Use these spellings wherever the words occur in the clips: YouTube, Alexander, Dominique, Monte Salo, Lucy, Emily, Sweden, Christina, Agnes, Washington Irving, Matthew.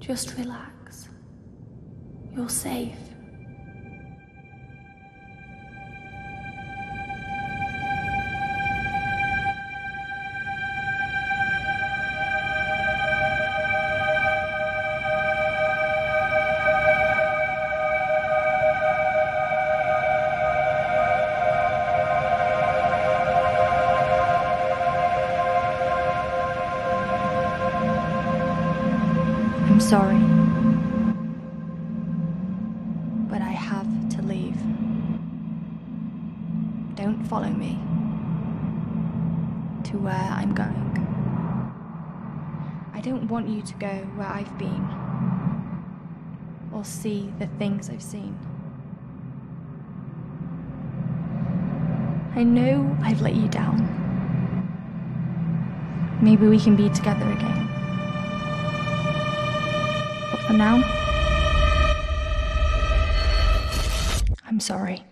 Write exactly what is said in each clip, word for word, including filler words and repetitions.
Just relax. You're safe. Sorry, but I have to leave. Don't follow me to where I'm going. I don't want you to go where I've been or see the things I've seen. I know I've let you down. Maybe we can be together again. For now, I'm sorry.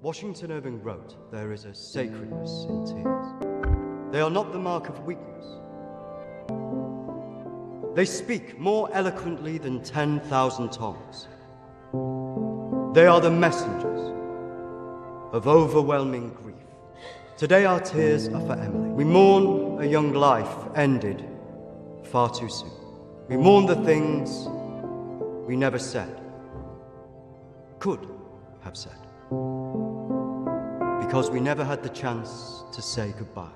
Washington Irving wrote, "There is a sacredness in tears. They are not the mark of weakness. They speak more eloquently than ten thousand tongues. They are the messengers of overwhelming grief. Today our tears are for Emily. We mourn a young life ended far too soon. We mourn the things we never said, could have said, because we never had the chance to say goodbye.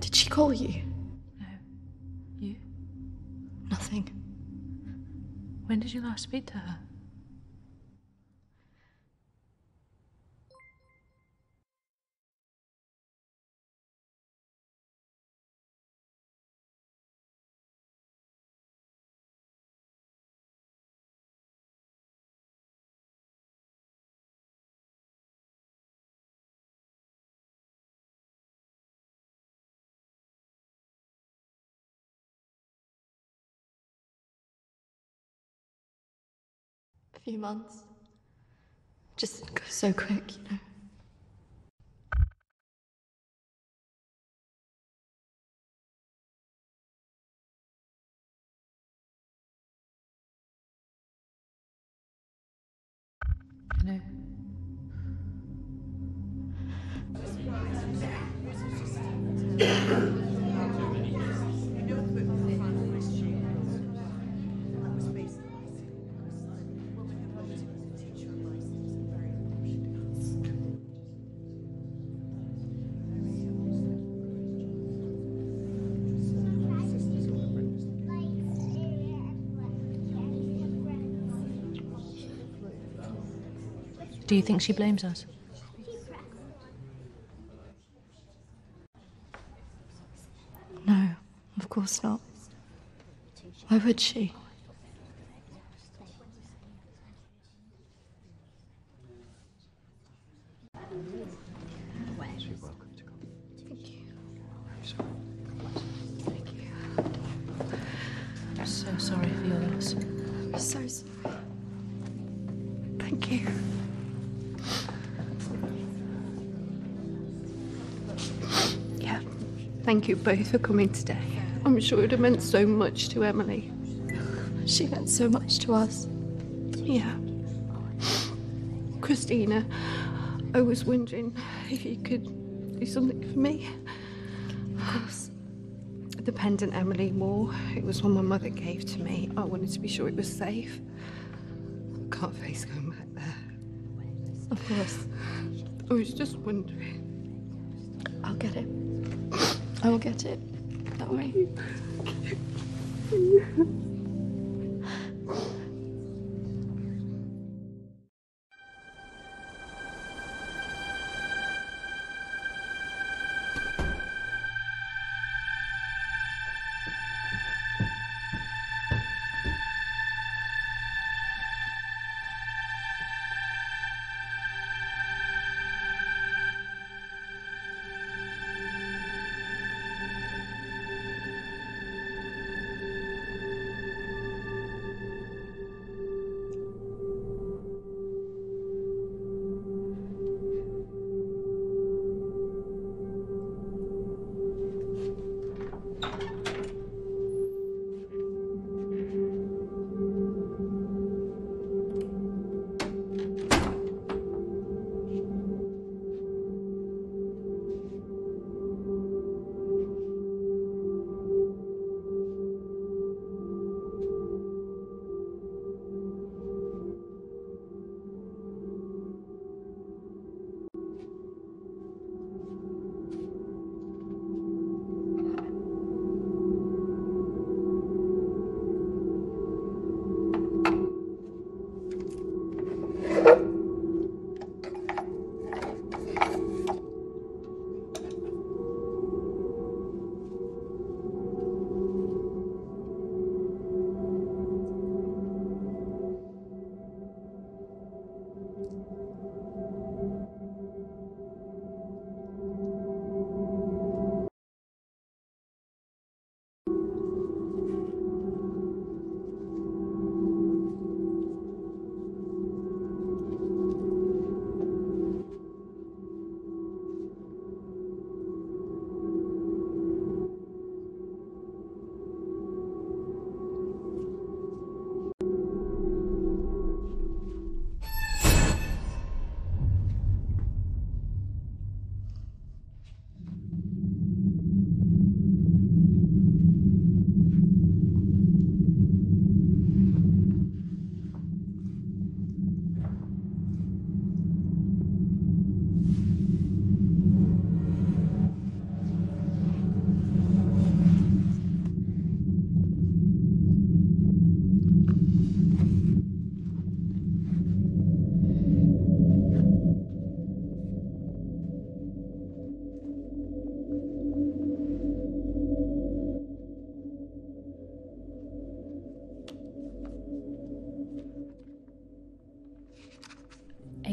Did she call you? No. You? Nothing. When did you last speak to her? A few months. Just goes so quick, you know. I know. Do you think she blames us? No, of course not. Why would she? Thank you both for coming today. I'm sure it would have meant so much to Emily. She meant so much to us. Yeah. Christina, I was wondering if you could do something for me. Of course. The pendant Emily wore, it was one my mother gave to me. I wanted to be sure it was safe. I can't face going back there. Of course. I was just wondering. I'll get it. I will get it. Don't worry.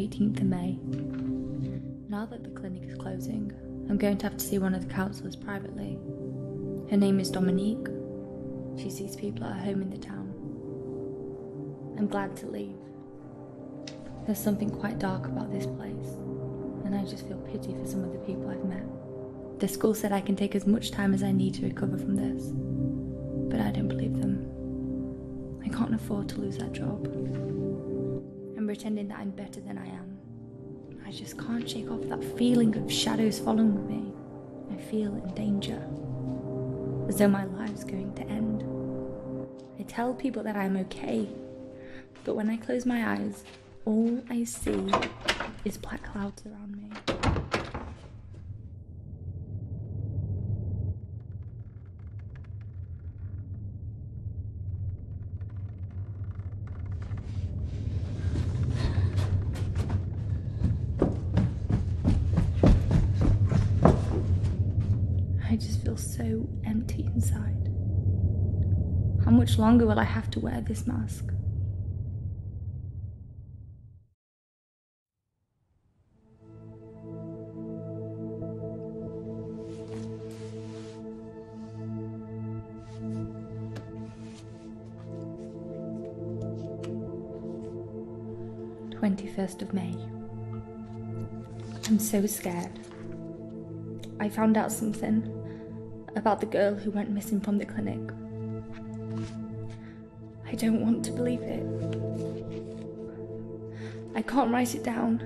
eighteenth of May. Now that the clinic is closing, I'm going to have to see one of the counsellors privately. Her name is Dominique. She sees people at home in the town. I'm glad to leave. There's something quite dark about this place, and I just feel pity for some of the people I've met. The school said I can take as much time as I need to recover from this, but I don't believe them. I can't afford to lose that job. I'm pretending that I'm better than I am. I just can't shake off that feeling of shadows following me. I feel in danger, as though my life's going to end. I tell people that I'm okay, but when I close my eyes, all I see is black clouds around me. I just feel so empty inside. How much longer will I have to wear this mask? twenty-first of May. I'm so scared. I found out something about the girl who went missing from the clinic. I don't want to believe it. I can't write it down.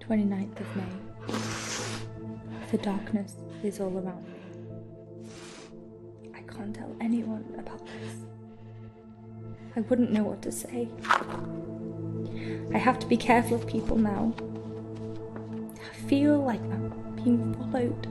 twenty-ninth of May. The darkness is all around me. I can't tell anyone about this. I wouldn't know what to say. I have to be careful of people now. I feel like I'm being followed.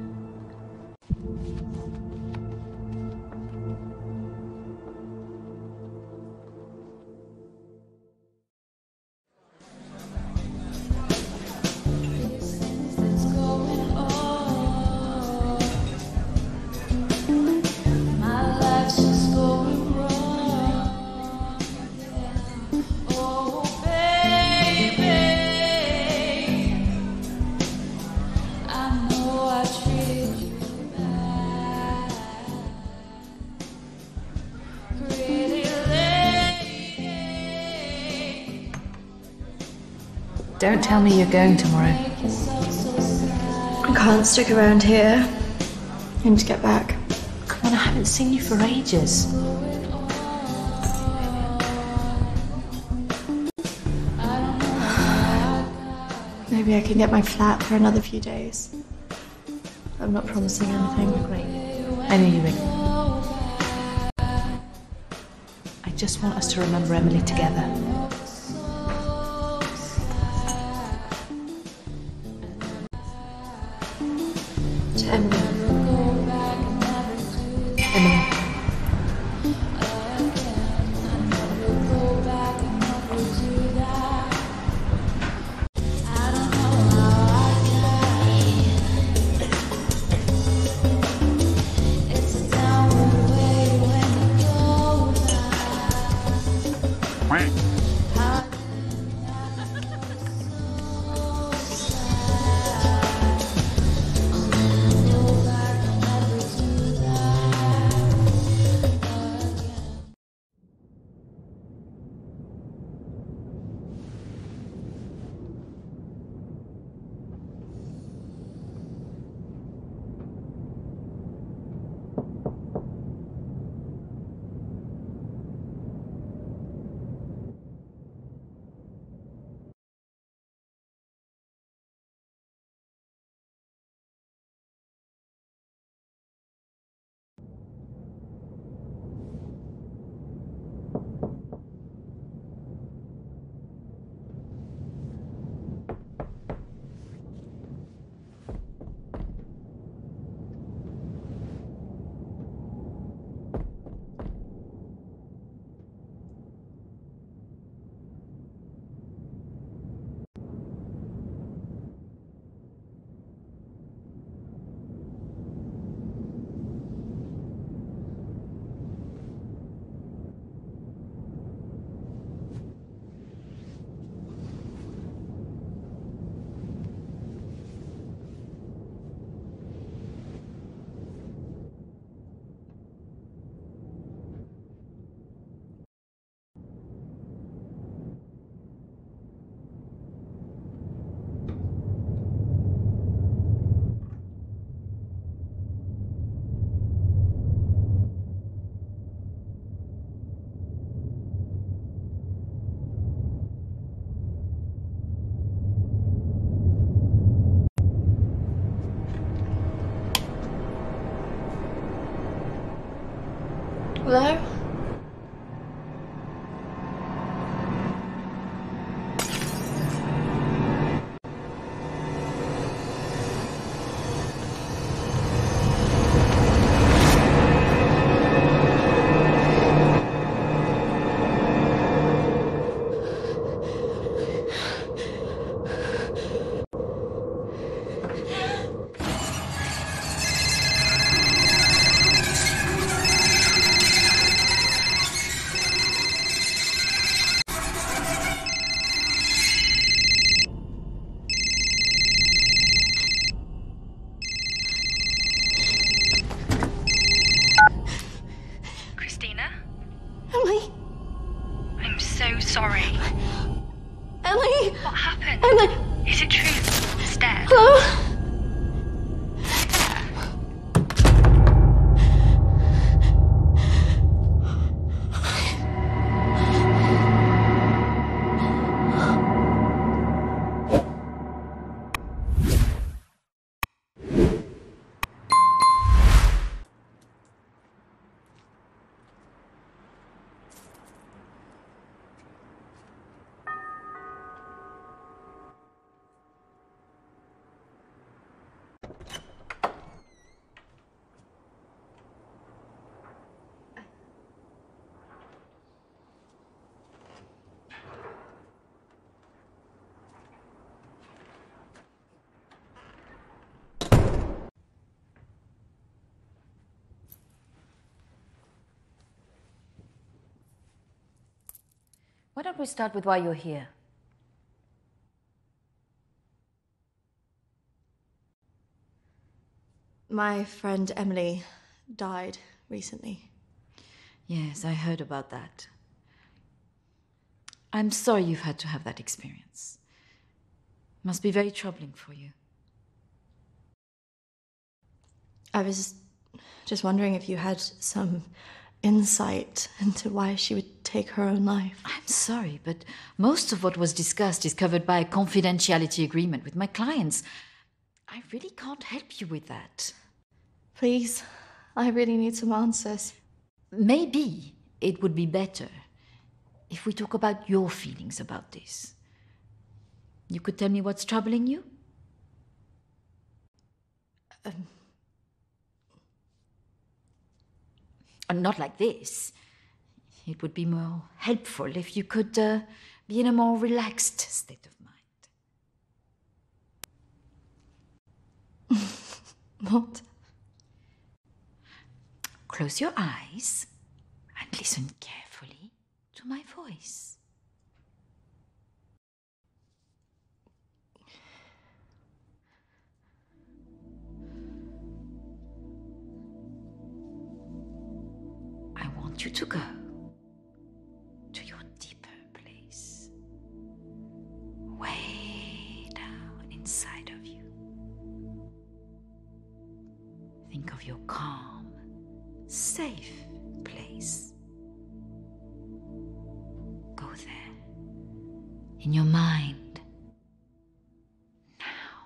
Don't tell me you're going tomorrow. I can't stick around here. I need to get back. Come on, I haven't seen you for ages. maybe I can get my flat for another few days. I'm not promising anything. Great. I know you will. I just want us to remember Emily together. To Emily. Emily. Hello? Why don't we start with why you're here? My friend Emily died recently. Yes, I heard about that. I'm sorry you've had to have that experience. It must be very troubling for you. I was just wondering if you had some insight into why she would take her own life. I'm sorry, but most of what was discussed is covered by a confidentiality agreement with my clients. I really can't help you with that. Please, I really need some answers. Maybe it would be better if we talk about your feelings about this. You could tell me what's troubling you? Um, not like this. It would be more helpful if you could uh, be in a more relaxed state of mind. What? Close your eyes and listen carefully to my voice. I want you to go to your deeper place, way down inside of you. Think of your calm, safe place. Go there, in your mind, now.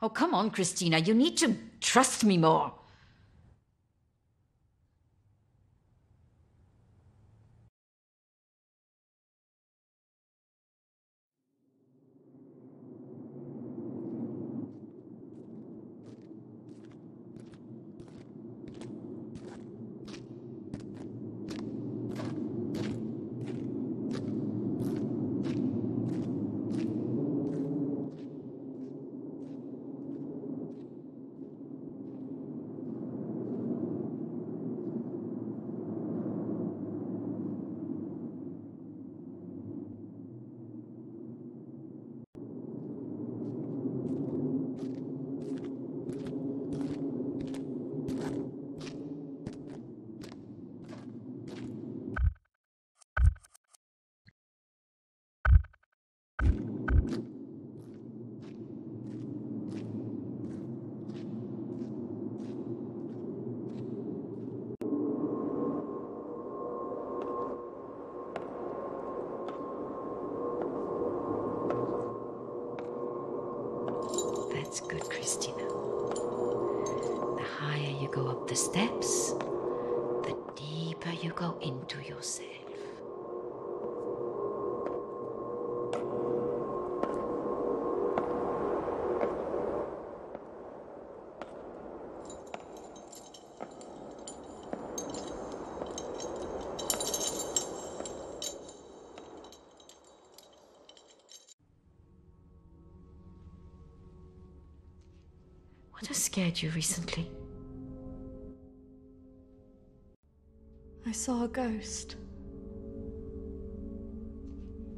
Oh, come on, Christina, you need to trust me more. Good, Christina. The higher you go up the steps, the deeper you go into yourself. What has scared you recently? I saw a ghost.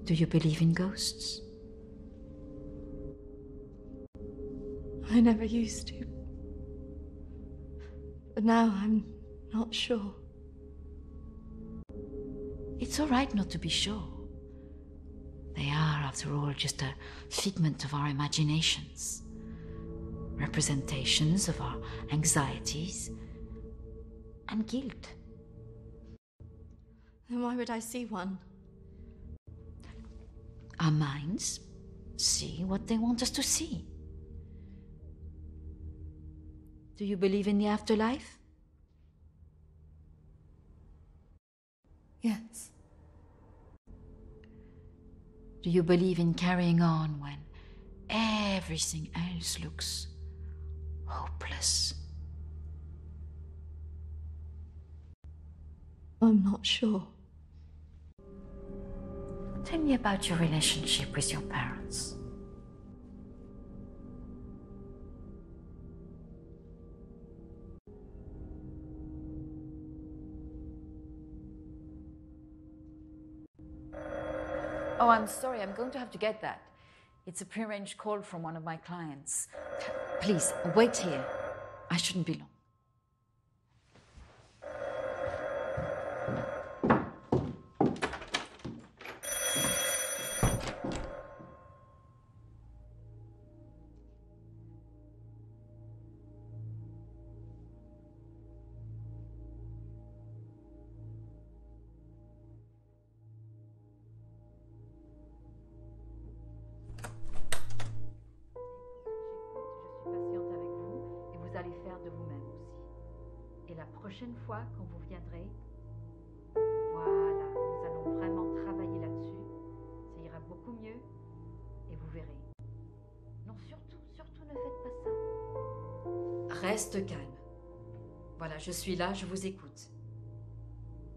Do you believe in ghosts? I never used to. But now I'm not sure. It's all right not to be sure. They are, after all, just a figment of our imaginations. Representations of our anxieties and guilt. Then why would I see one? Our minds see what they want us to see. Do you believe in the afterlife? Yes. Do you believe in carrying on when everything else looks hopeless? I'm not sure. Tell me about your relationship with your parents. Oh, I'm sorry, I'm going to have to get that. It's a prearranged call from one of my clients. Please, wait here. I shouldn't be long. prochaine fois quand vous viendrez, voilà, nous allons vraiment travailler là-dessus, ça ira beaucoup mieux et vous verrez. Non, surtout, surtout ne faites pas ça. Reste calme. Voilà, je suis là, je vous écoute.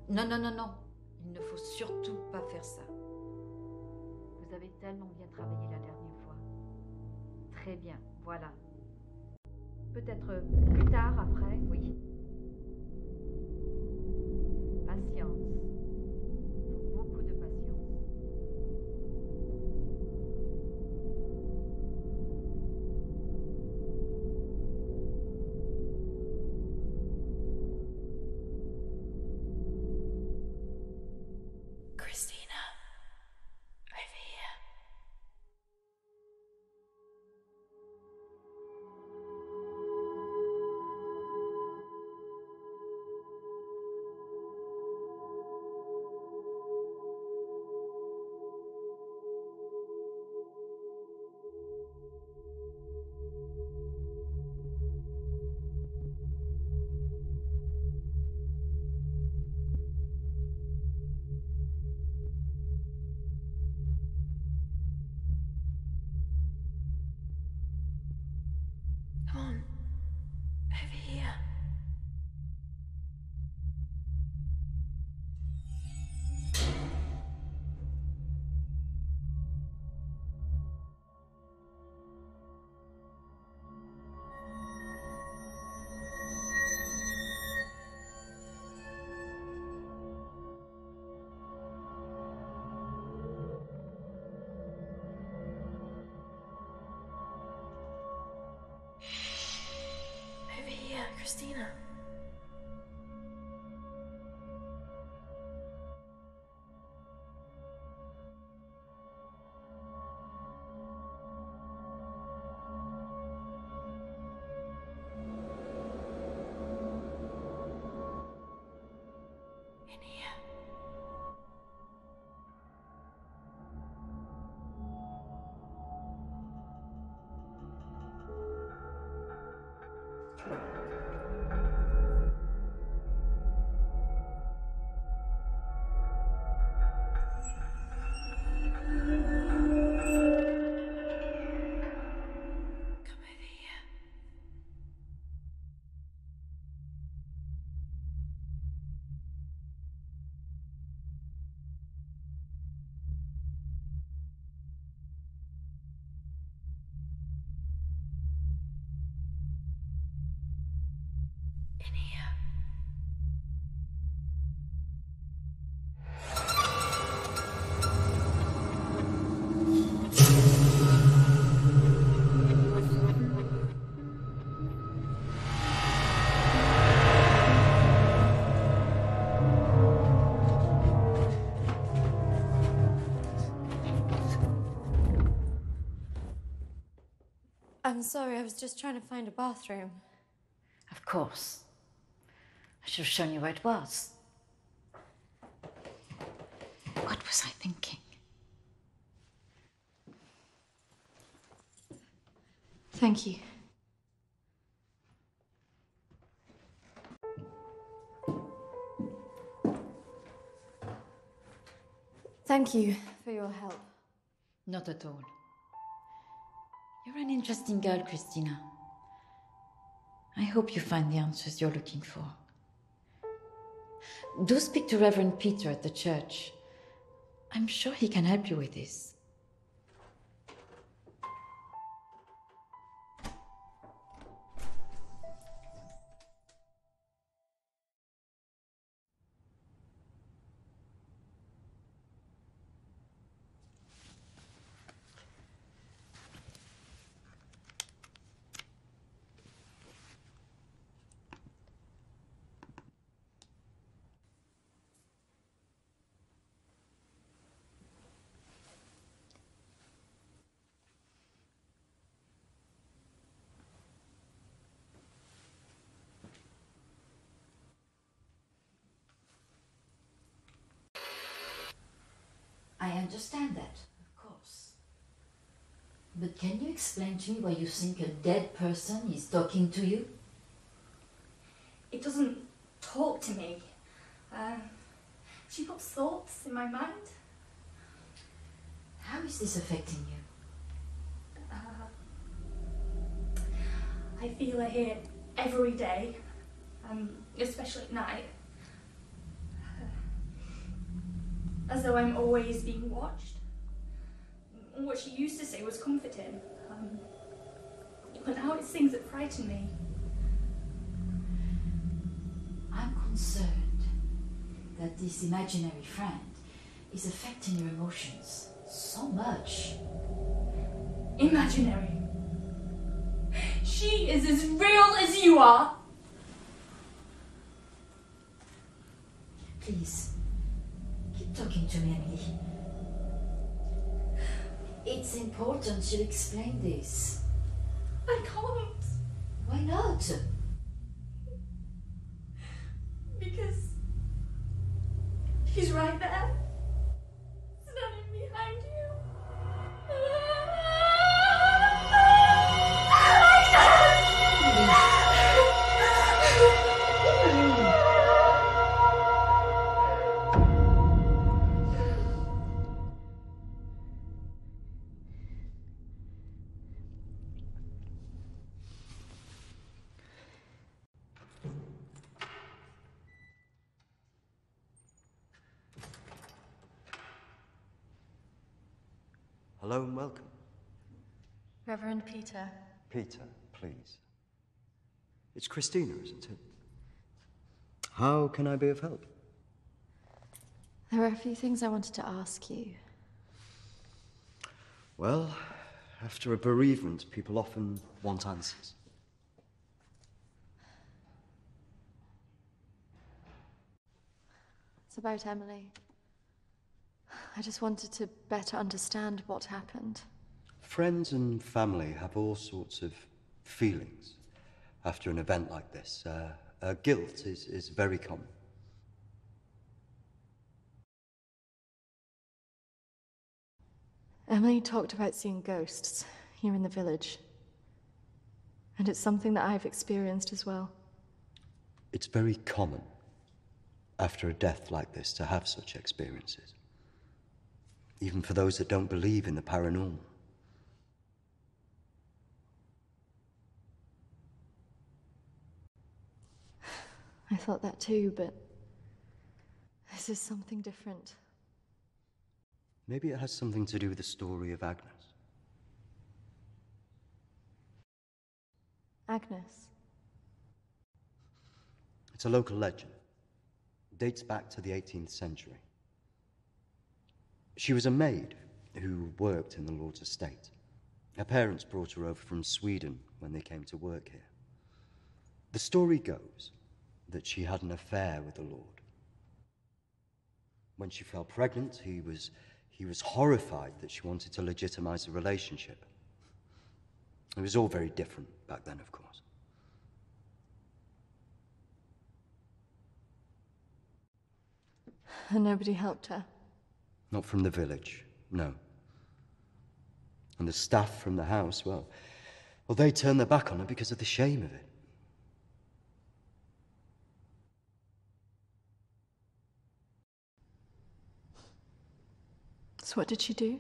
Non, non, non, non, il ne faut surtout pas faire ça. Vous avez tellement bien travaillé la dernière fois. Très bien, voilà. Peut-être plus tard, après, oui. Patience. Beaucoup de patience. Christina, over here. Christina. I'm sorry, I was just trying to find a bathroom. Of course. I should have shown you where it was. What was I thinking? Thank you. Thank you for your help. Not at all. You're an interesting girl, Christina. I hope you find the answers you're looking for. Do speak to Reverend Peter at the church. I'm sure he can help you with this. I understand that, of course. But can you explain to me why you think a dead person is talking to you? It doesn't talk to me. Uh, she puts thoughts in my mind. How is this affecting you? Uh, I feel her here every day, um, especially at night. Uh, as though I'm always being watched. And what she used to say was comforting. Um, but now it's things that frighten me. I'm concerned that this imaginary friend is affecting your emotions so much. Imaginary? She is as real as you are! Please, keep talking to me, Emily. It's important you explain this. I can't. Why not? Because he's right there, standing behind you. Hello and welcome. Reverend Peter. Peter, please. It's Christina, isn't it? How can I be of help? There were a few things I wanted to ask you. Well, after a bereavement, people often want answers. It's about Emily. I just wanted to better understand what happened. Friends and family have all sorts of feelings after an event like this. Uh, uh, guilt is, is very common. Emily talked about seeing ghosts here in the village. And it's something that I've experienced as well. It's very common after a death like this to have such experiences. Even for those that don't believe in the paranormal. I thought that too, but this is something different. Maybe it has something to do with the story of Agnes. Agnes? It's a local legend. It dates back to the eighteenth century. She was a maid who worked in the lord's estate. Her parents brought her over from Sweden when they came to work here. The story goes that she had an affair with the lord. When she fell pregnant, he was, he was horrified that she wanted to legitimize the relationship. It was all very different back then, of course. And nobody helped her? Not from the village, no. And the staff from the house, well, well, they turned their back on her because of the shame of it. So what did she do?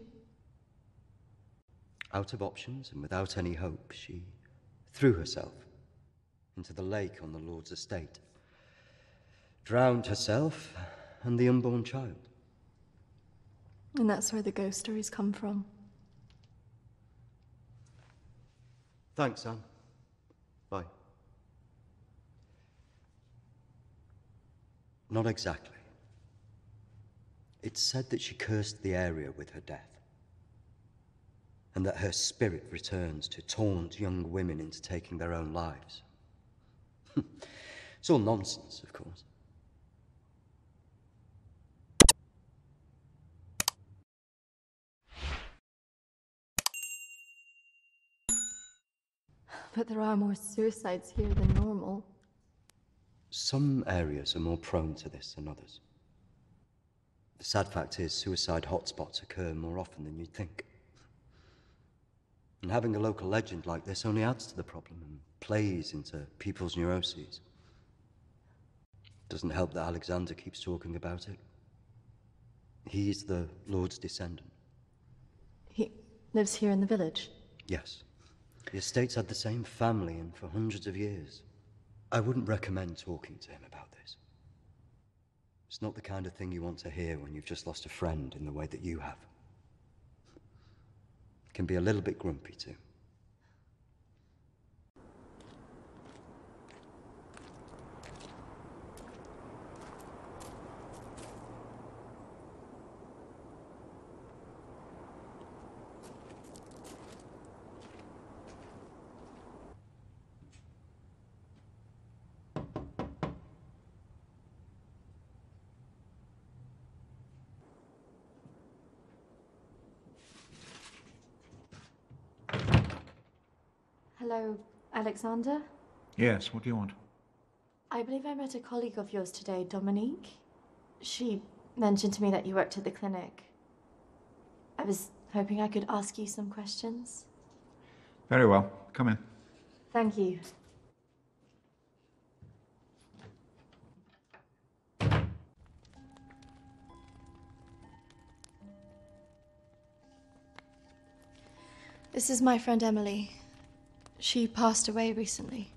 Out of options and without any hope, she threw herself into the lake on the lord's estate, drowned herself and the unborn child. And that's where the ghost stories come from. Thanks, Anne. Bye. Not exactly. It's said that she cursed the area with her death, and that her spirit returns to taunt young women into taking their own lives. It's all nonsense, of course. But there are more suicides here than normal. Some areas are more prone to this than others. The sad fact is, suicide hotspots occur more often than you'd think. And having a local legend like this only adds to the problem and plays into people's neuroses. Doesn't help that Alexander keeps talking about it. He's the Lord's descendant. He lives here in the village? Yes. The estate's had the same family in for hundreds of years. I wouldn't recommend talking to him about this. It's not the kind of thing you want to hear when you've just lost a friend in the way that you have. It can be a little bit grumpy too. Hello, Alexander? Yes, what do you want? I believe I met a colleague of yours today, Dominique. She mentioned to me that you worked at the clinic. I was hoping I could ask you some questions. Very well. Come in. Thank you. This is my friend Emily. She passed away recently.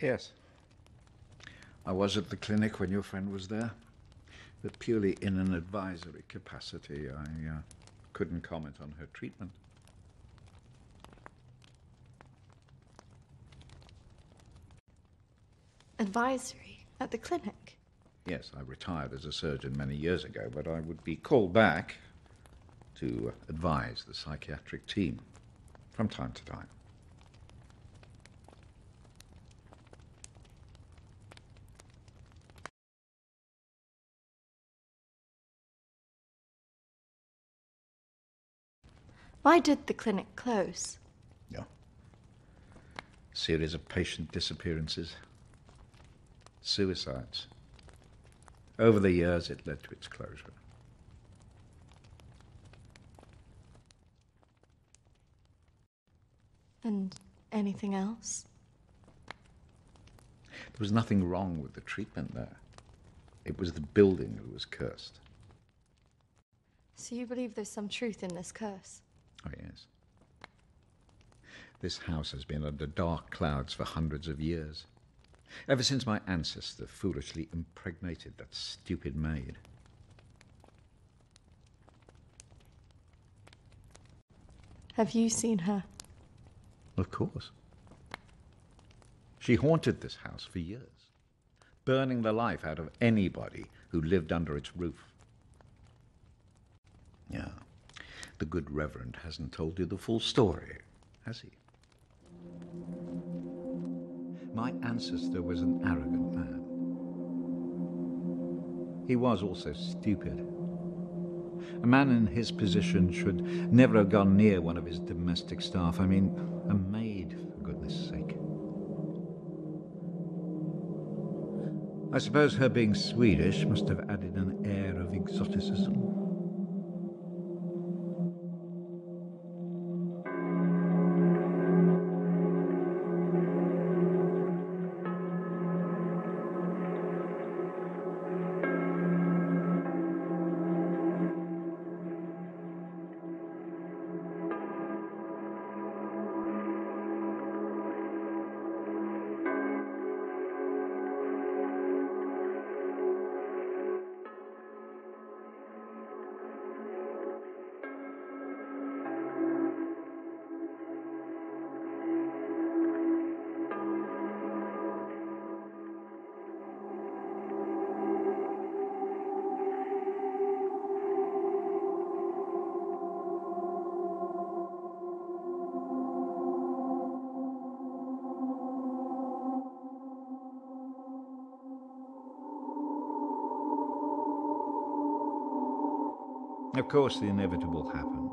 Yes. I was at the clinic when your friend was there, but purely in an advisory capacity. I uh, couldn't comment on her treatment. Advisory? At the clinic? Yes, I retired as a surgeon many years ago, but I would be called back to advise the psychiatric team from time to time. Why did the clinic close? Yeah. Series of patient disappearances, suicides. Over the years, it led to its closure. And anything else? There was nothing wrong with the treatment there. It was the building that was cursed. So you believe there's some truth in this curse? Oh, yes. This house has been under dark clouds for hundreds of years. Ever since my ancestor foolishly impregnated that stupid maid. Have you seen her? Of course. She haunted this house for years, burning the life out of anybody who lived under its roof. Yeah, the good Reverend hasn't told you the full story, has he? My ancestor was an arrogant man. He was also stupid. A man in his position should never have gone near one of his domestic staff. I mean, a maid, for goodness sake. I suppose her being Swedish must have added an air of exoticism. Of course, the inevitable happened.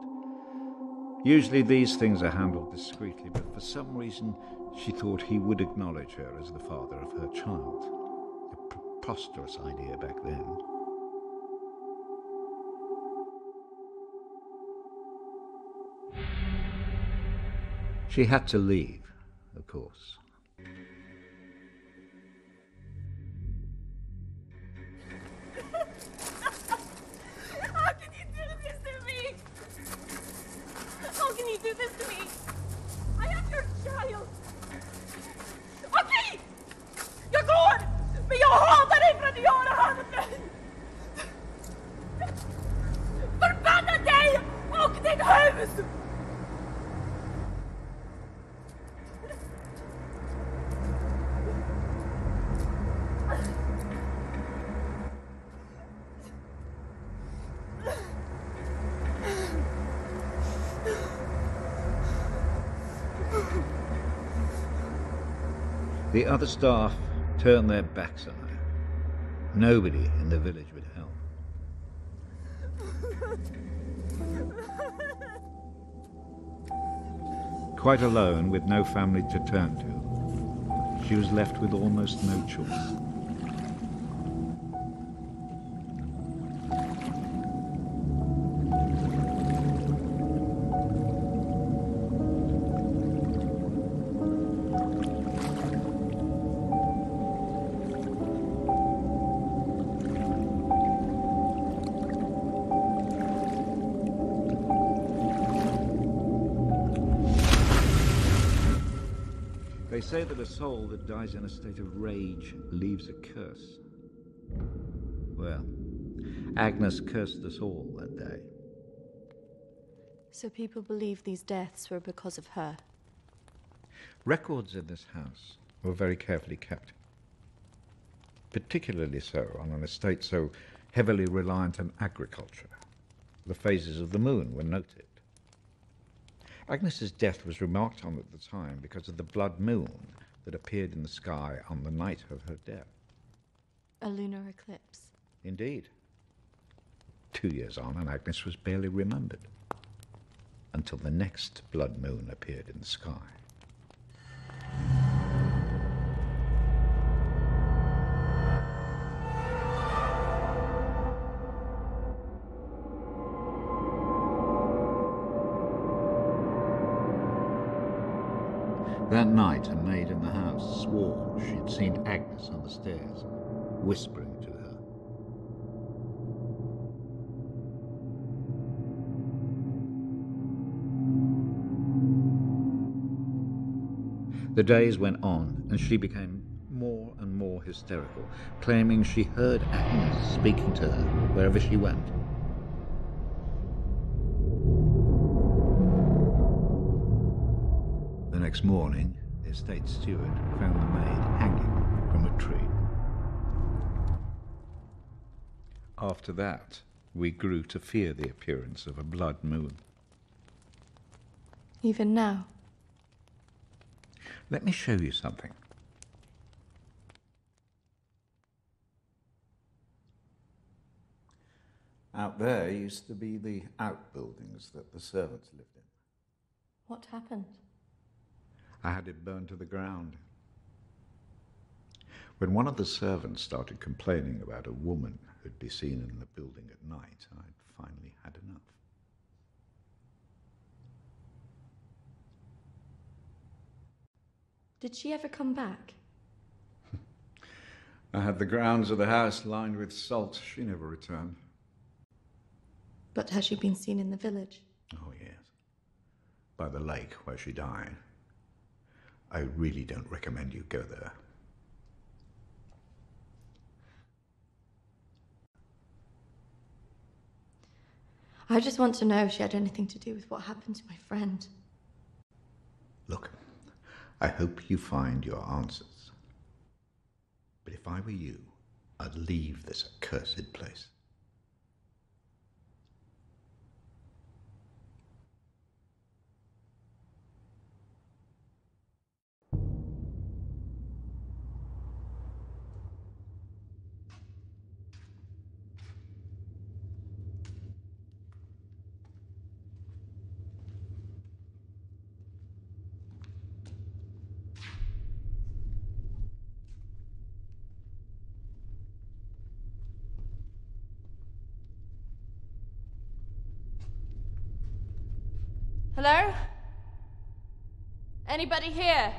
Usually these things are handled discreetly, but for some reason she thought he would acknowledge her as the father of her child. A preposterous idea back then. She had to leave, of course. do this to me. I am your child. Okej! Jag går! Men jag hatar dig för att du gör det här med mig. Förbanna dig och ditt hus! The other staff turned their backs on her. Nobody in the village would help. Quite alone, with no family to turn to, she was left with almost no choice. They say that a soul that dies in a state of rage leaves a curse. Well, Agnes cursed us all that day. So people believe these deaths were because of her? Records in this house were very carefully kept. Particularly so on an estate so heavily reliant on agriculture. The phases of the moon were noted. Agnes's death was remarked on at the time because of the blood moon that appeared in the sky on the night of her death. A lunar eclipse. Indeed. Two years on, and Agnes was barely remembered. Until the next blood moon appeared in the sky. That night, a maid in the house swore she had seen Agnes on the stairs, whispering to her. The days went on, and she became more and more hysterical, claiming she heard Agnes speaking to her wherever she went. Next morning, the estate steward found the maid hanging from a tree. After that, we grew to fear the appearance of a blood moon. Even now? Let me show you something. Out there used to be the outbuildings that the servants lived in. What happened? I had it burned to the ground. When one of the servants started complaining about a woman who'd be seen in the building at night, I'd finally had enough. Did she ever come back? I had the grounds of the house lined with salt. She never returned. But has she been seen in the village? Oh, yes. By the lake where she died. I really don't recommend you go there. I just want to know if she had anything to do with what happened to my friend. Look, I hope you find your answers. But if I were you, I'd leave this accursed place. Hello? Anybody here?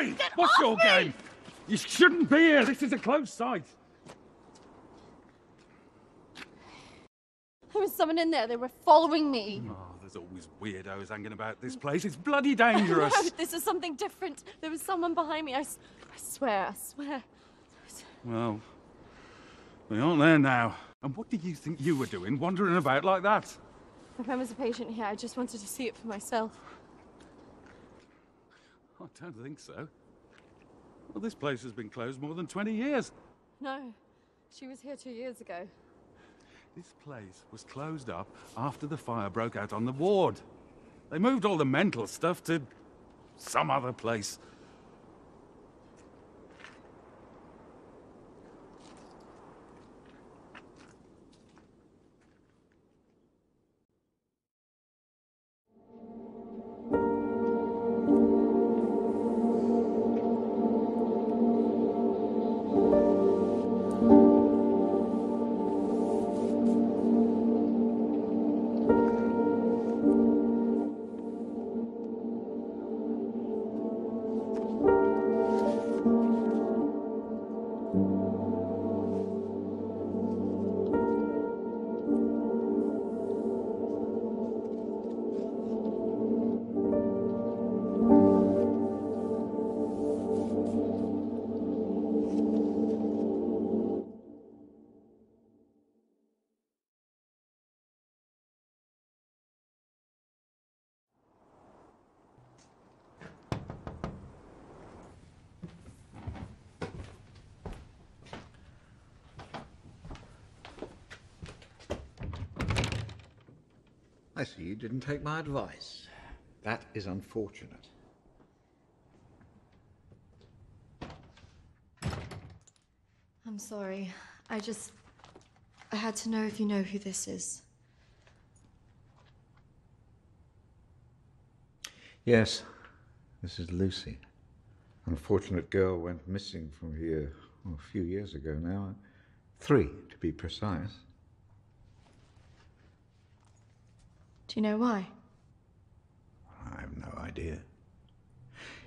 Oi! Get What's your me. game? You shouldn't be here. This is a closed site. There was someone in there. They were following me. Oh, there's always weirdos hanging about this place. It's bloody dangerous. No, this is something different. There was someone behind me. I, I swear, I swear. Well, they aren't there now. And what do you think you were doing, wandering about like that? My friend was a patient here. I just wanted to see it for myself. I don't think so. Well, this place has been closed more than twenty years. No, she was here two years ago. This place was closed up after the fire broke out on the ward. They moved all the mental stuff to some other place. I see you didn't take my advice. That is unfortunate. I'm sorry. I just... I had to know if you know who this is. Yes, this is Lucy. Unfortunate girl went missing from here well, a few years ago now. Three, to be precise. Do you know why? I have no idea.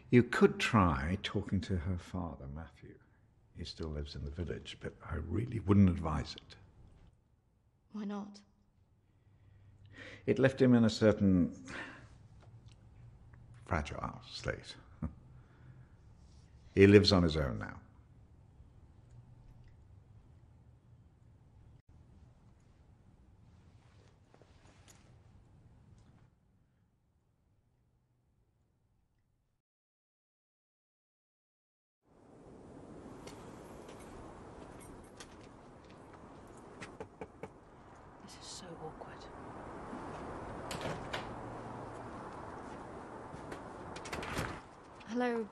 You could try talking to her father, Matthew. He still lives in the village, but I really wouldn't advise it. Why not? It left him in a certain fragile state. He lives on his own now. Hello,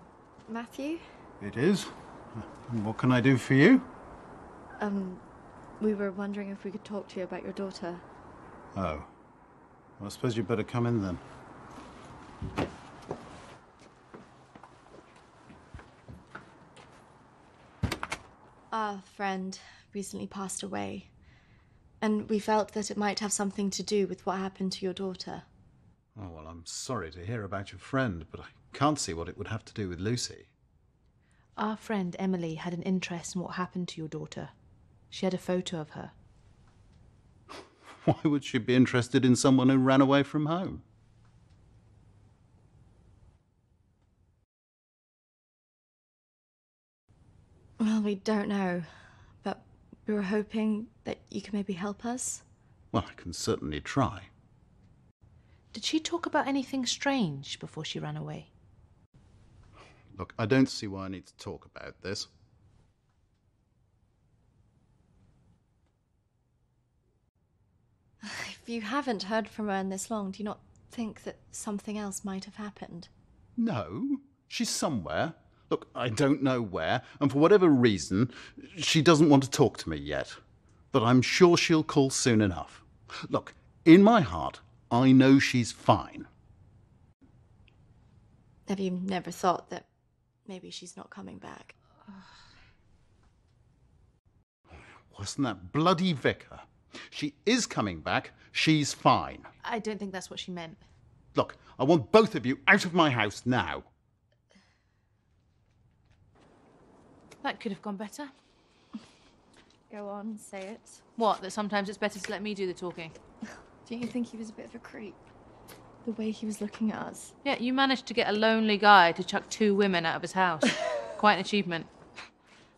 Matthew? It is. And what can I do for you? Um, we were wondering if we could talk to you about your daughter. Oh. Well, I suppose you'd better come in then. Our friend recently passed away, and we felt that it might have something to do with what happened to your daughter. Oh, well, I'm sorry to hear about your friend, but I can't see what it would have to do with Lucy. Our friend Emily had an interest in what happened to your daughter. She had a photo of her. Why would she be interested in someone who ran away from home? Well, we don't know, but we were hoping that you could maybe help us. Well, I can certainly try. Did she talk about anything strange before she ran away? Look, I don't see why I need to talk about this. If you haven't heard from her in this long, do you not think that something else might have happened? No, she's somewhere. Look, I don't know where, and for whatever reason, she doesn't want to talk to me yet. But I'm sure she'll call soon enough. Look, in my heart, I know she's fine. Have you never thought that maybe she's not coming back? Wasn't that bloody vicar? She is coming back. She's fine. I don't think that's what she meant. Look, I want both of you out of my house now. That could have gone better. Go on, say it. What, that sometimes it's better to let me do the talking? Don't you think he was a bit of a creep? The way he was looking at us. Yeah, you managed to get a lonely guy to chuck two women out of his house. Quite an achievement.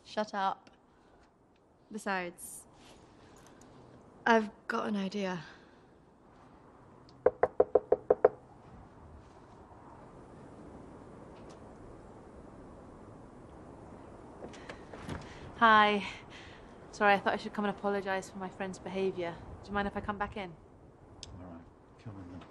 Shut up. Besides, I've got an idea. Hi. Sorry, I thought I should come and apologise for my friend's behaviour. Do you mind if I come back in? All right, come in then.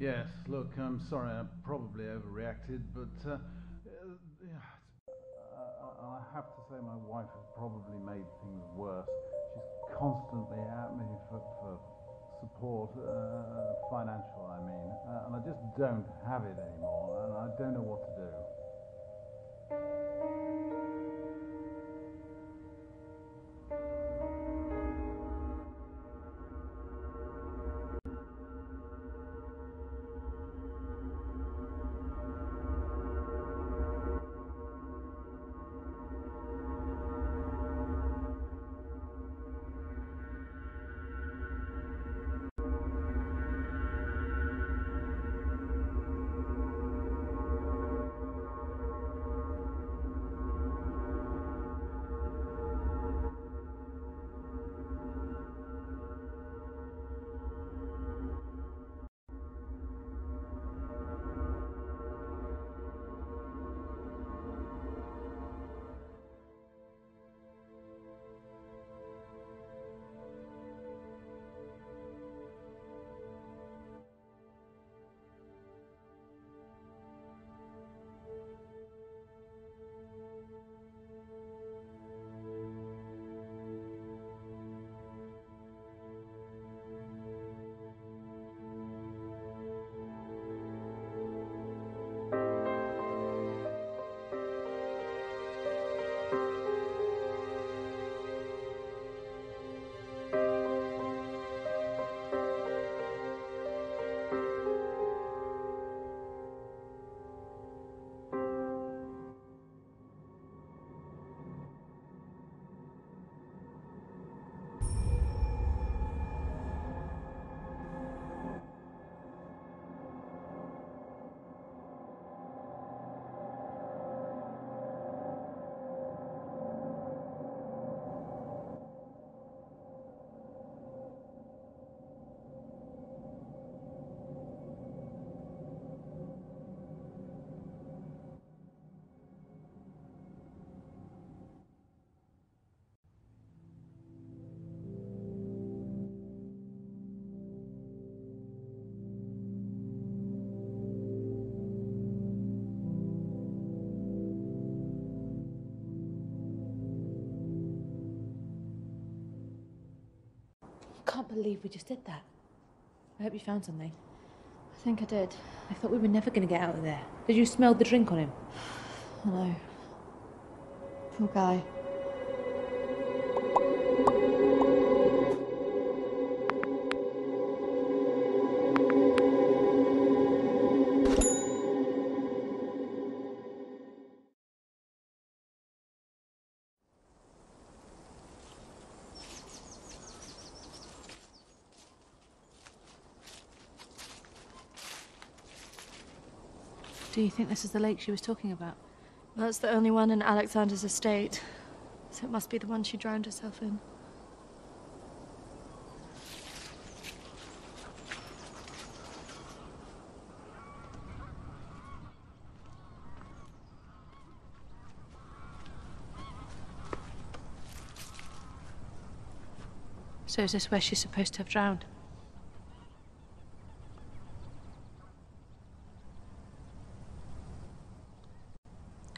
Yes, look, I'm sorry I probably overreacted, but uh, I have to say my wife has probably made things worse. She's constantly at me for, for support, uh, financial I mean, uh, and I just don't have it anymore, and I don't know what to do. I can't believe we just did that. I hope you found something. I think I did. I thought we were never going to get out of there. Did you smell the drink on him? I know. Poor guy. Do you think this is the lake she was talking about? Well, that's the only one in Alexander's estate, so it must be the one she drowned herself in. So is this where she's supposed to have drowned?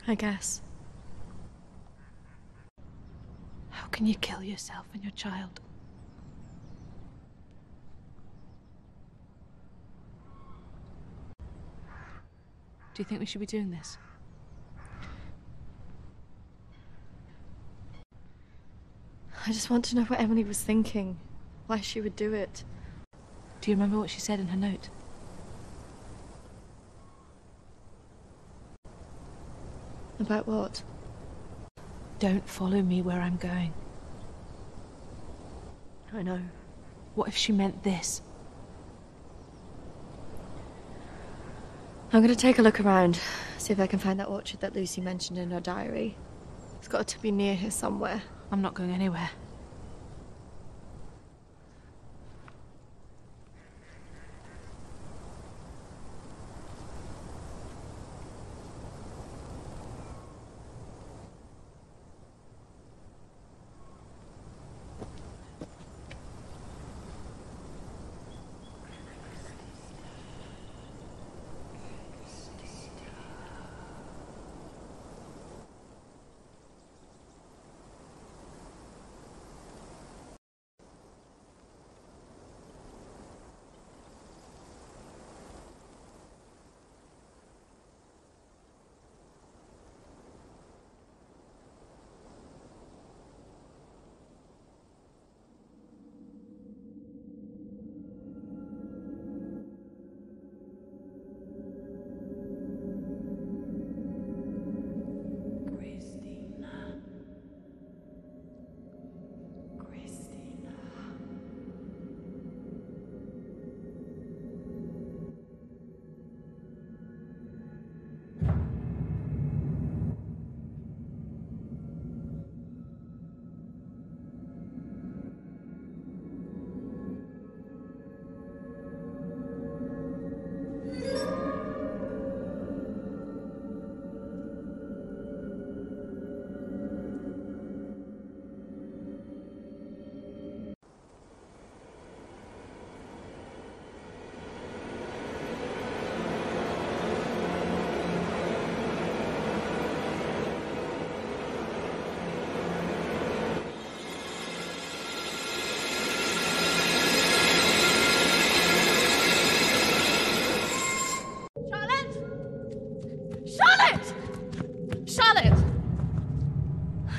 I guess. How can you kill yourself and your child? Do you think we should be doing this? I just want to know what Emily was thinking, why she would do it. Do you remember what she said in her note? About what? Don't follow me where I'm going. I know. What if she meant this? I'm gonna take a look around, see if I can find that orchard that Lucy mentioned in her diary. It's got to be near here somewhere. I'm not going anywhere.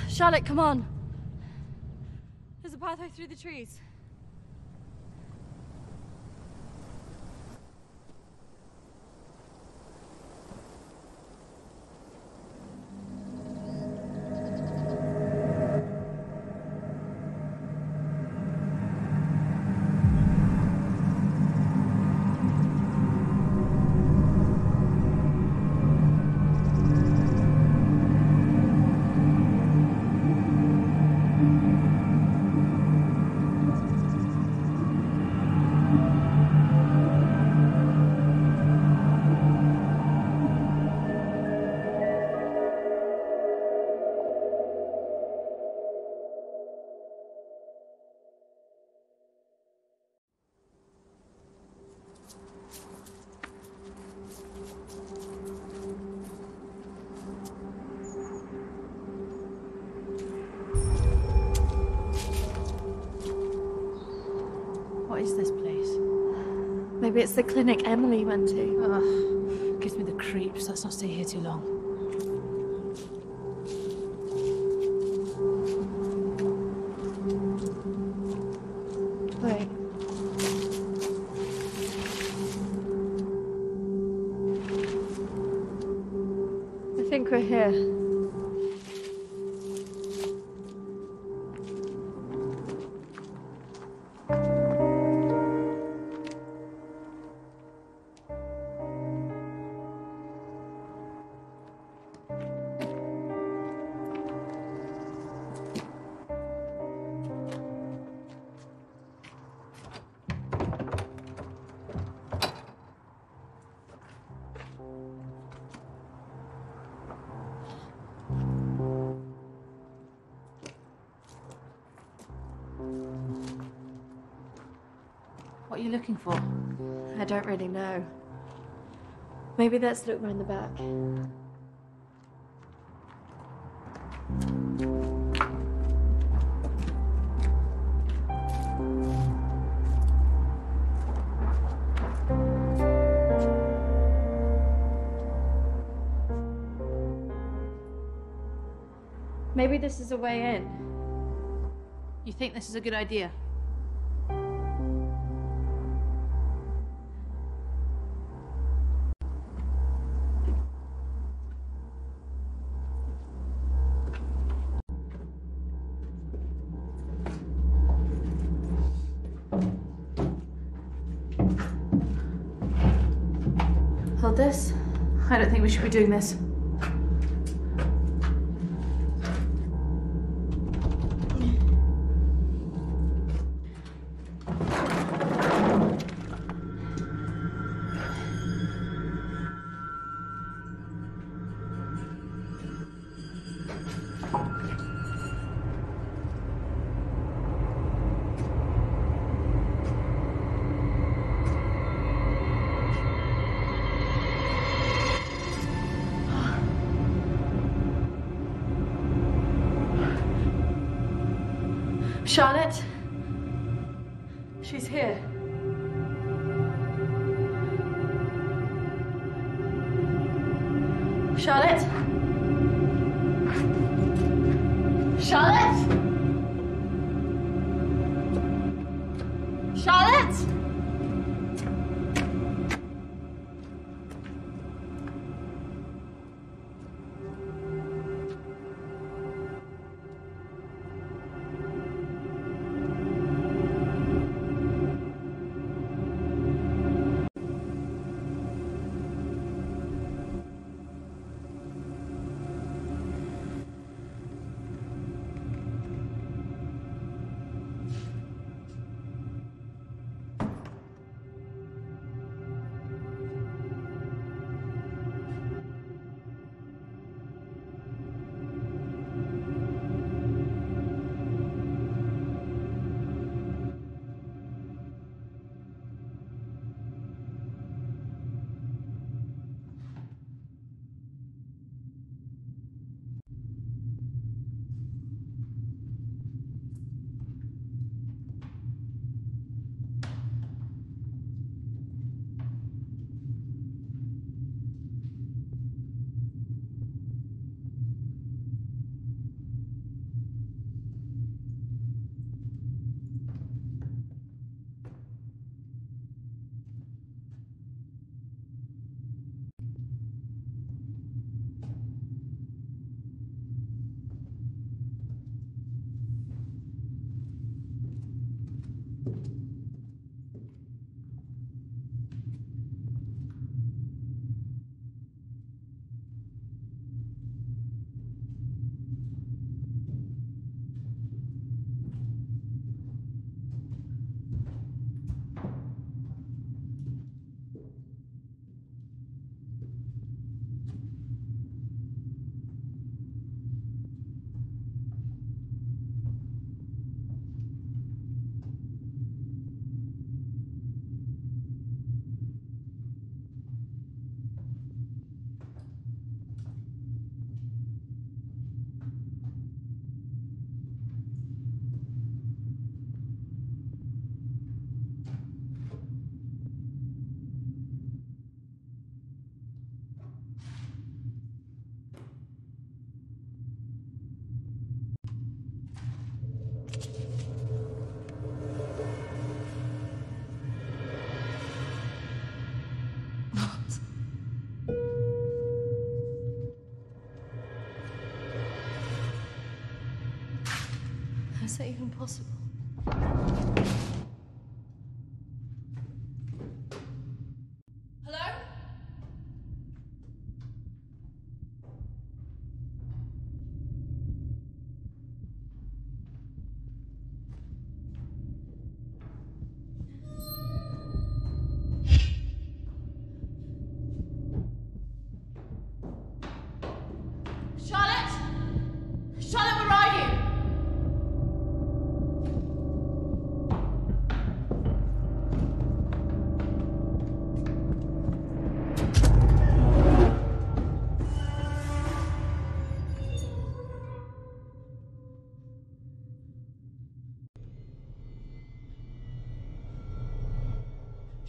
Charlotte, come on. There's a pathway through the trees. Maybe it's the clinic Emily went to. Ugh, gives me the creeps. Let's not stay here too long. Wait. I think we're here. are you looking for? I don't really know. Maybe let's look round the back. Maybe this is a way in. You think this is a good idea? Hold this. I don't think we should be doing this. Charlotte, she's here. Charlotte? Charlotte? Charlotte? Is that even possible? Hello? Charlotte? Charlotte, where are you?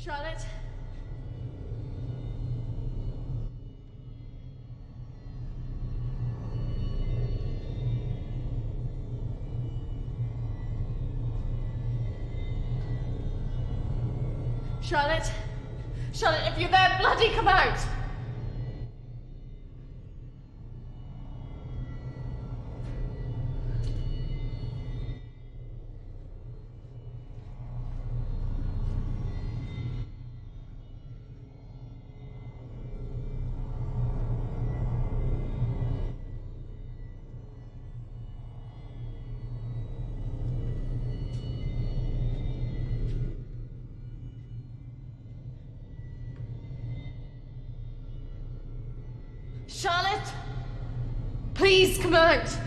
Charlotte? Charlotte? Charlotte, if you're there, bloody come out! Charlotte, please come out.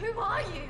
Who are you?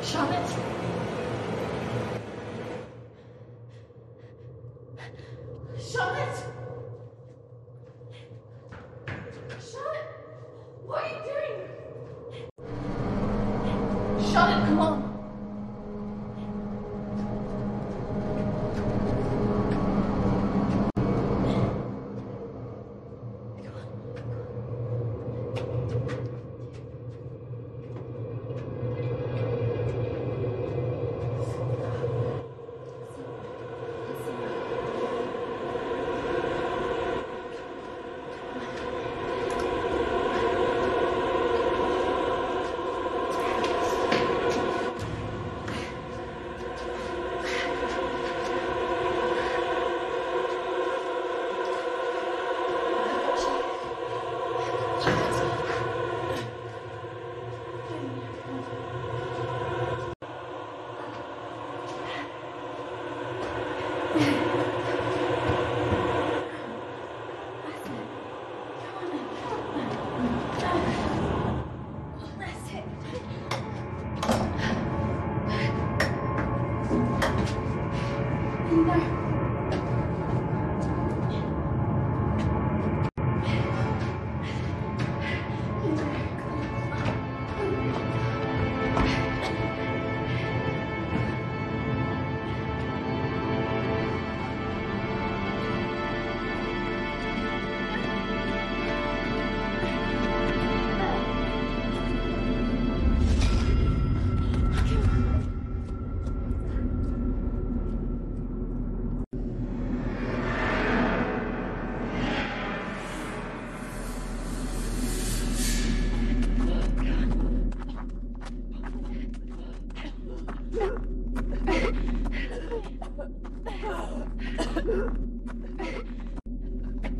Charlotte? Charlotte? Charlotte? What are you doing? Charlotte, come on.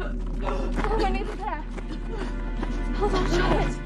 Look, I need the pack. Hold on to it.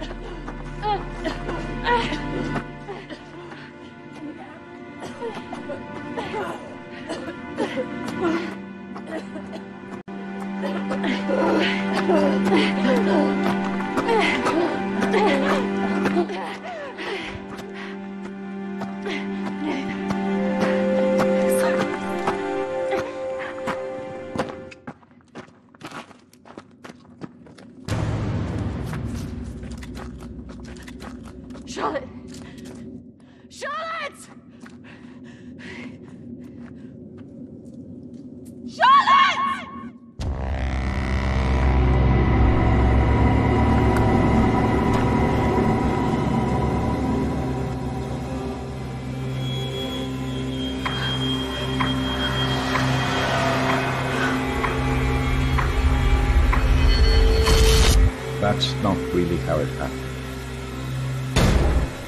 That's not really how it happened.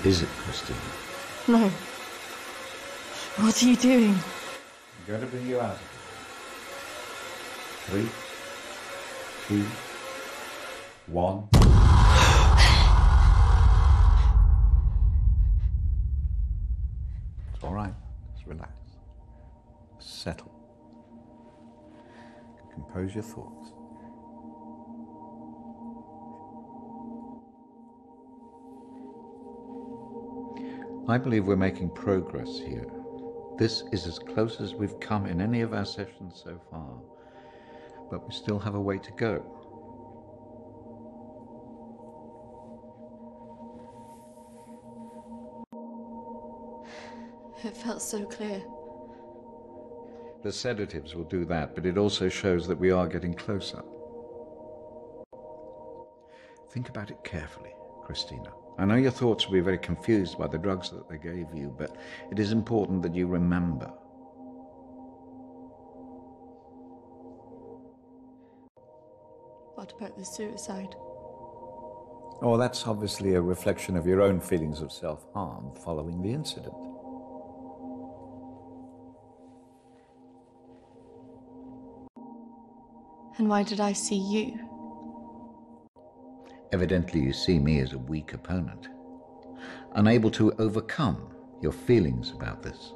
Is it, Christina? No. What are you doing? I'm going to bring you out. Three, two, one. It's all right. Just relax. Settle. Compose your thoughts. I believe we're making progress here. This is as close as we've come in any of our sessions so far, but we still have a way to go. It felt so clear. The sedatives will do that, but it also shows that we are getting closer. Think about it carefully, Christina. I know your thoughts will be very confused by the drugs that they gave you, but it is important that you remember. What about the suicide? Oh, that's obviously a reflection of your own feelings of self-harm following the incident. And why did I see you? Evidently, you see me as a weak opponent, unable to overcome your feelings about this.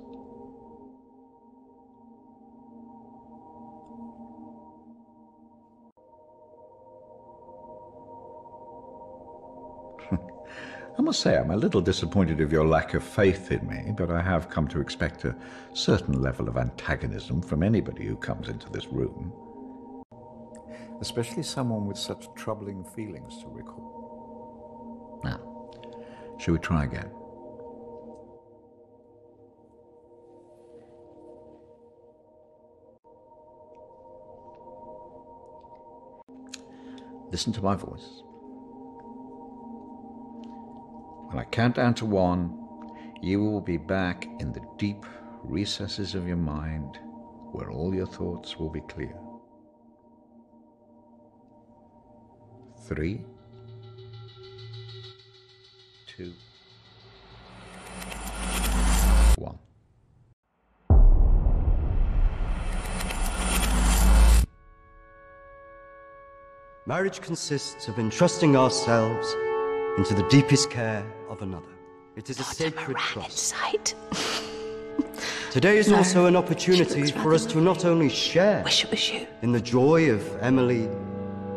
I must say I'm a little disappointed of your lack of faith in me, but I have come to expect a certain level of antagonism from anybody who comes into this room. Especially someone with such troubling feelings to recall. Now, shall we try again? Listen to my voice. When I count down to one, you will be back in the deep recesses of your mind where all your thoughts will be clear. Three, two, one. Marriage consists of entrusting ourselves into the deepest care of another. It is a sacred trust. Today is no, also an opportunity for us to not only share wish it was you. in the joy of Emily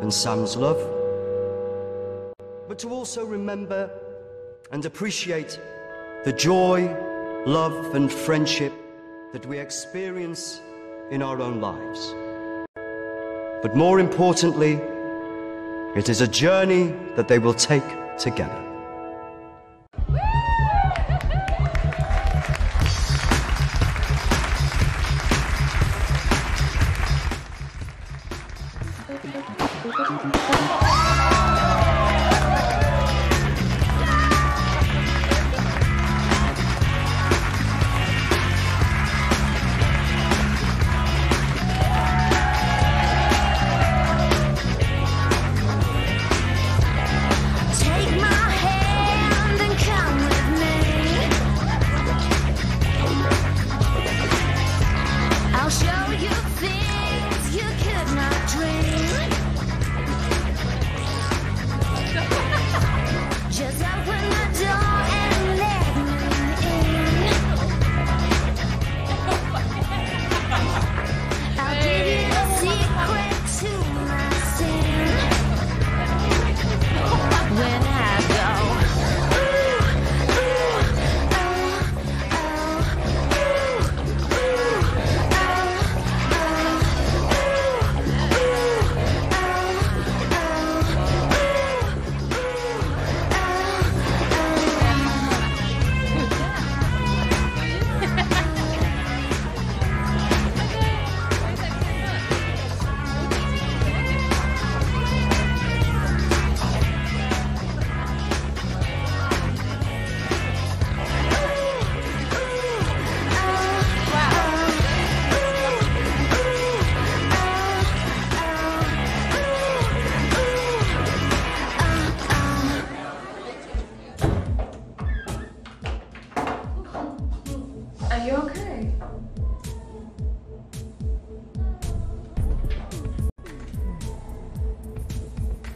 and Sam's love, but to also remember and appreciate the joy, love, and friendship that we experience in our own lives. But more importantly, it is a journey that they will take together. I'll show you things you could not dream.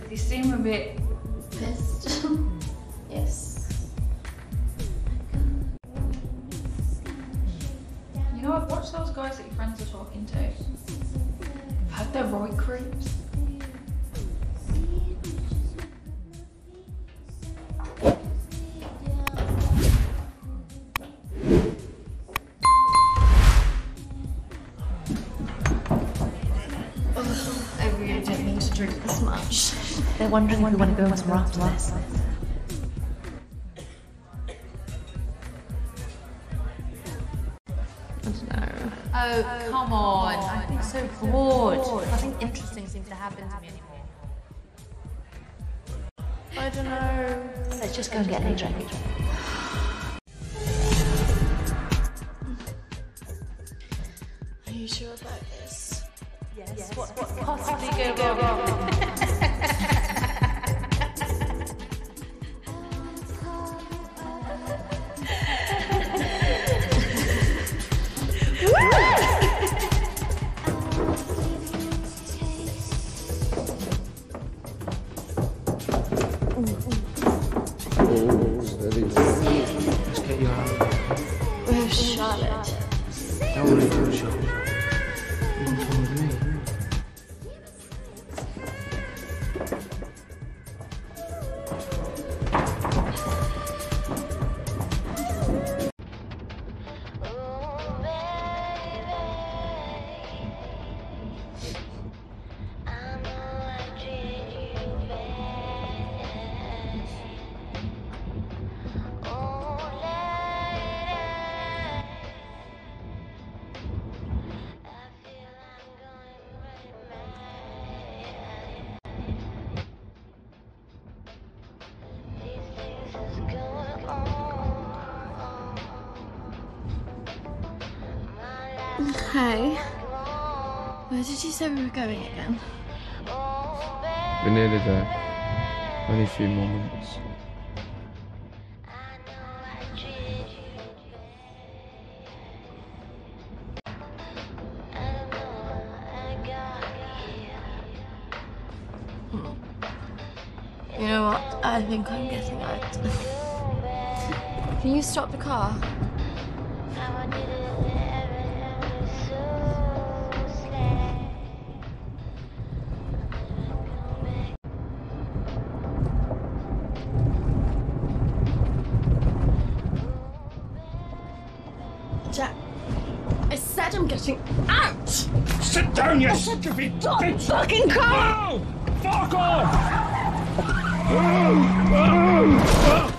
You seem a bit pissed. Yes. You know, I've watched those guys that your friends are talking to. I've had their roid creeps. They're wondering where we want to go somewhere after this. I don't know. Oh, oh come on. on. I think so bored. So Nothing interesting seems to happen to me anymore. I don't know. Let's just go and get a drink. Are you sure about this? Yes. yes. What, what, what possibly go wrong? Hey, where did you say we were going again? We're nearly there. Only a few more minutes. You know what? I think I'm getting out. Can you stop the car? Out! Sit down, you stupid bitch! Fucking car! No! Fuck off! Oh, oh, oh.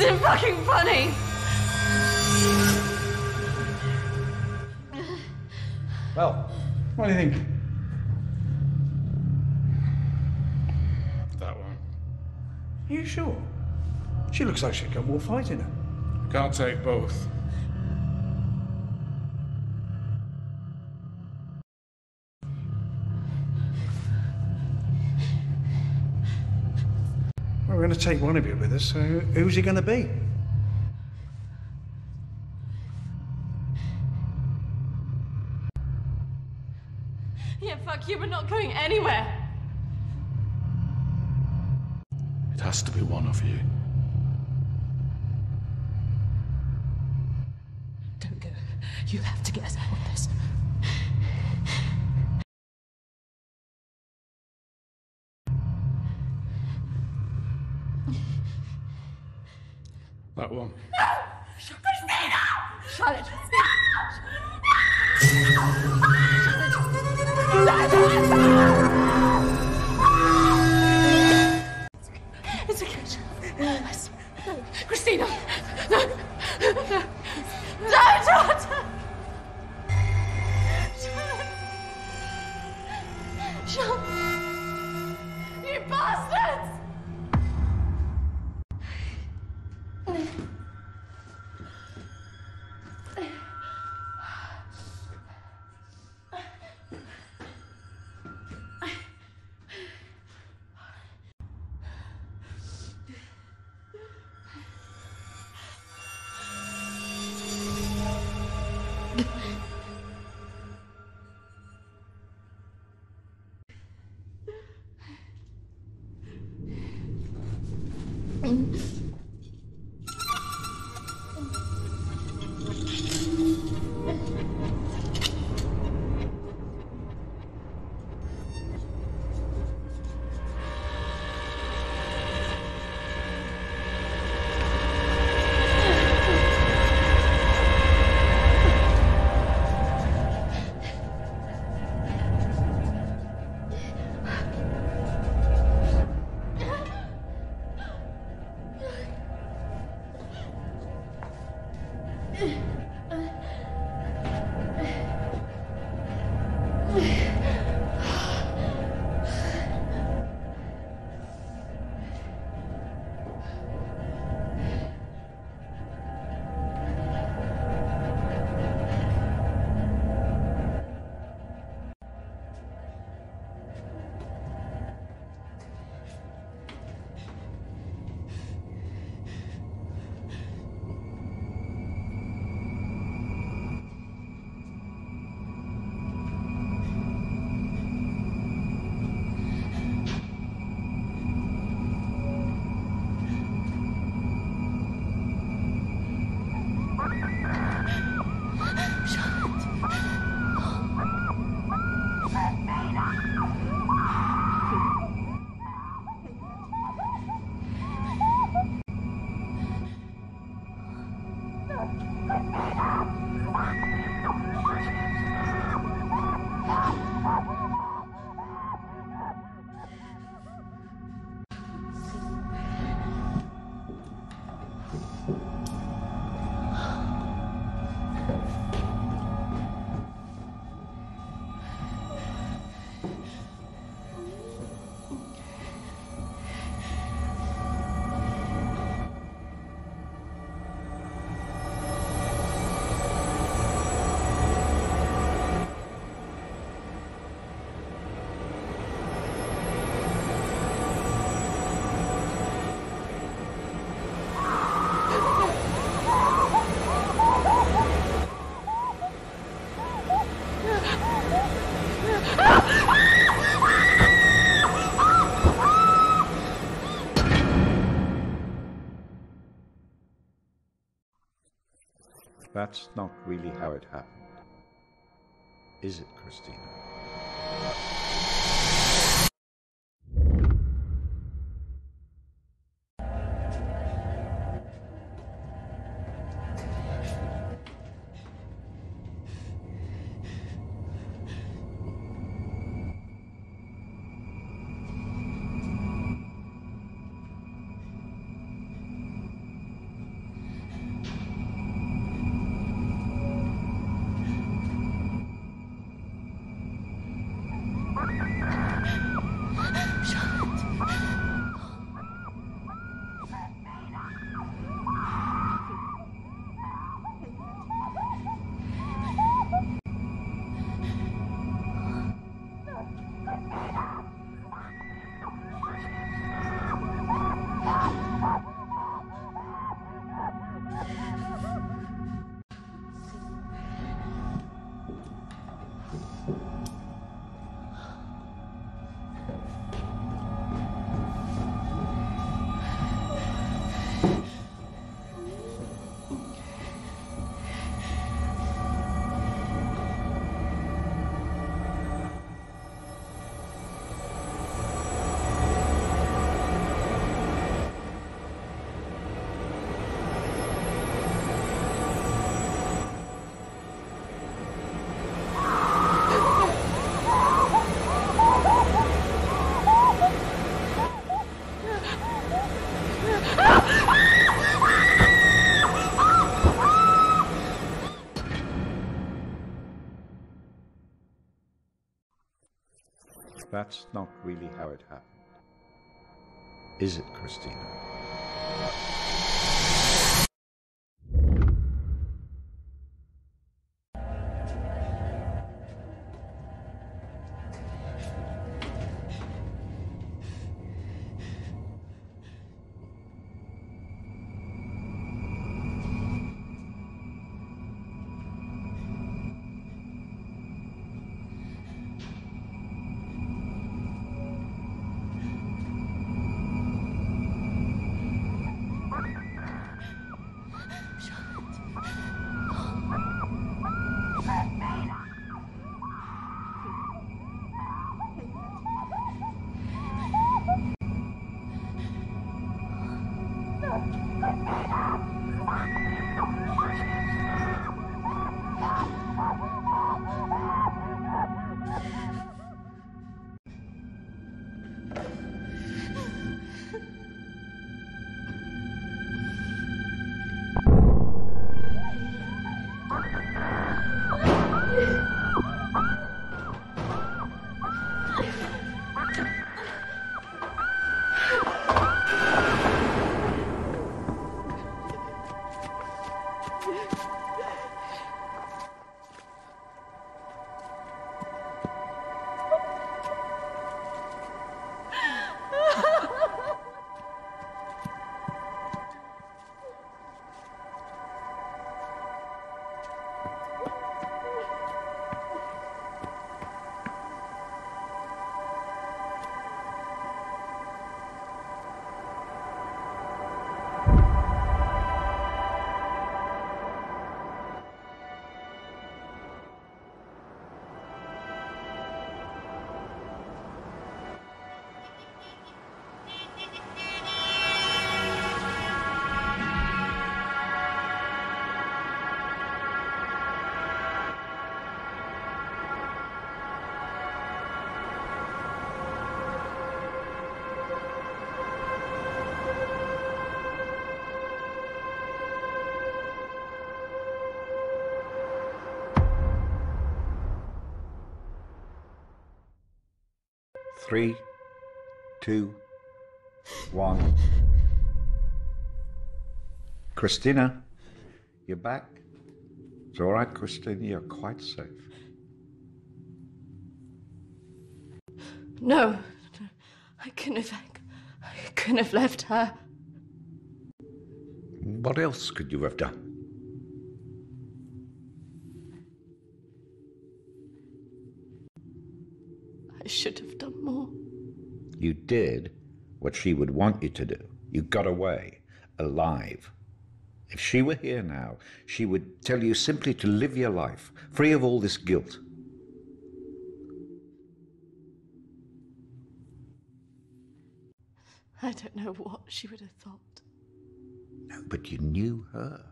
isn't fucking funny. Well, what do you think? That one. Are you sure? She looks like she's got more fight in her. I can't take both. Well, we're going to take one of you with us, so who's it going to be? Yeah, fuck you, we're not going anywhere. It has to be one of you. Don't go. You have to get us out of this. That one. No! Christina! Charlotte! No! No! It's okay. It's okay. No. Christina! No! No! No, don't! Charlotte! You bastards! That's not really how it happened. Is it, Christina? That's not really how it happened. Is it, Christina? Three, two, one. Christina, you're back. It's all right, Christina, you're quite safe. No, no, I couldn't have, I couldn't have left her. What else could you have done? Should have done more. You did what she would want you to do. You got away, alive. If she were here now, she would tell you simply to live your life, free of all this guilt. I don't know what she would have thought. No, but you knew her.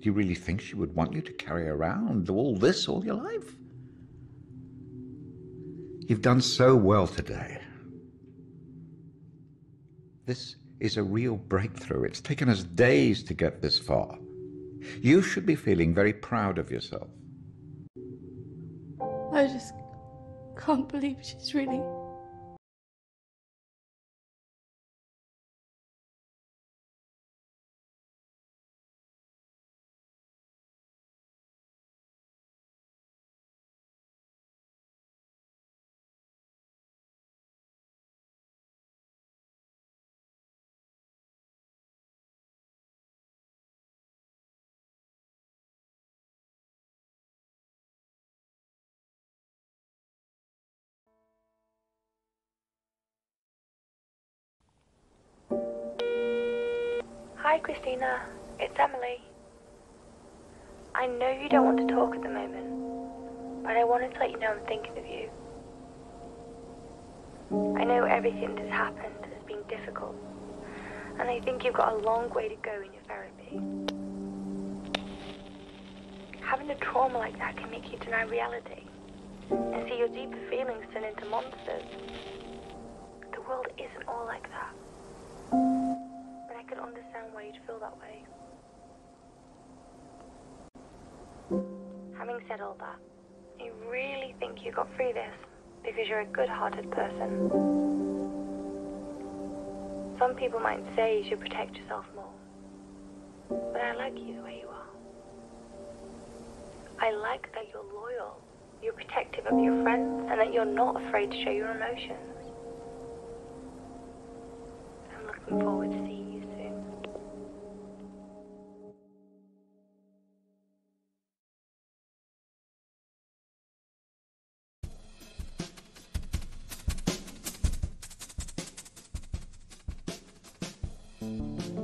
Do you really think she would want you to carry around all this all your life? You've done so well today. This is a real breakthrough. It's taken us days to get this far. You should be feeling very proud of yourself. I just can't believe she's really... Hi, Christina. It's Emily. I know you don't want to talk at the moment, but I wanted to let you know I'm thinking of you. I know everything that's happened has been difficult, and I think you've got a long way to go in your therapy. Having a trauma like that can make you deny reality and see your deeper feelings turn into monsters. The world isn't all like that, but I can understand why you'd feel that way. Having said all that, I really think you got through this because you're a good-hearted person. Some people might say you should protect yourself more, but I like you the way you are. I like that you're loyal, you're protective of your friends, and that you're not afraid to show your emotions. I'm looking forward to seeing you soon. Thank you.